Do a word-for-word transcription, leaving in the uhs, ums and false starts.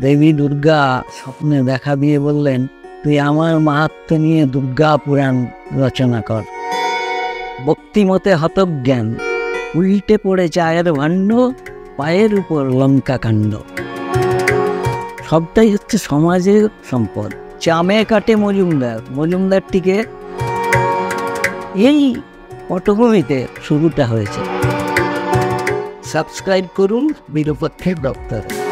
देवी दुर्गा स्वप्ने देखा दिए बोलें तुई आमार माहात्म्य निये दुर्गा पुराण रचना कर। भक्तिमते हतज्ञान उल्टे पड़े चायर भाण्ड पायर ऊपर लंका कांड सबटाई हच्छे समाजेर सम्पद। चामे काटे मजुमदार मजुमदारटिके एई पटभूमिते शुरूटा हयेछे। सबस्क्राइब करुन बिरुपाक्षेर दप्तरे।